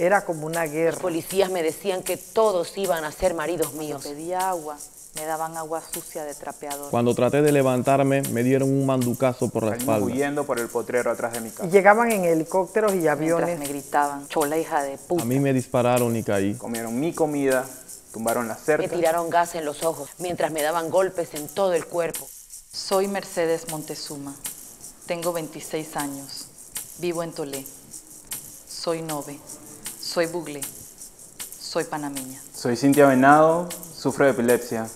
Era como una guerra. Los policías me decían que todos iban a ser maridos míos. Cuando pedía agua, me daban agua sucia de trapeador. Cuando traté de levantarme, me dieron un manducazo por la espalda. Huyendo por el potrero atrás de mi casa. Llegaban en helicópteros y aviones. Mientras me gritaban, chola hija de puta. A mí me dispararon y caí. Comieron mi comida, tumbaron la cerca. Me tiraron gas en los ojos, mientras me daban golpes en todo el cuerpo. Soy Mercedes Montezuma. Tengo 26 años. Vivo en Tolé. Soy nove. Soy buglé. Soy panameña. Soy Cintia Venado, sufro de epilepsia.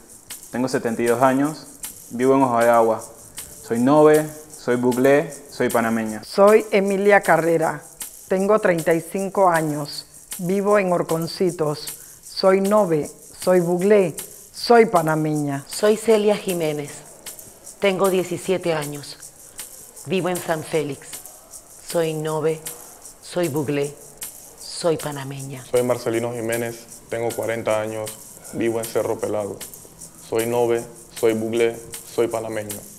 Tengo 72 años, vivo en Ojo de Agua. Soy nove, soy buglé, soy panameña. Soy Emilia Carrera, tengo 35 años, vivo en Horconcitos. Soy nove, soy buglé, soy panameña. Soy Celia Jiménez, tengo 17 años, vivo en San Félix. Soy nove, soy buglé. Soy panameña. Soy Marcelino Jiménez, tengo 40 años, vivo en Cerro Pelado. Soy nove, soy buglé, soy panameño.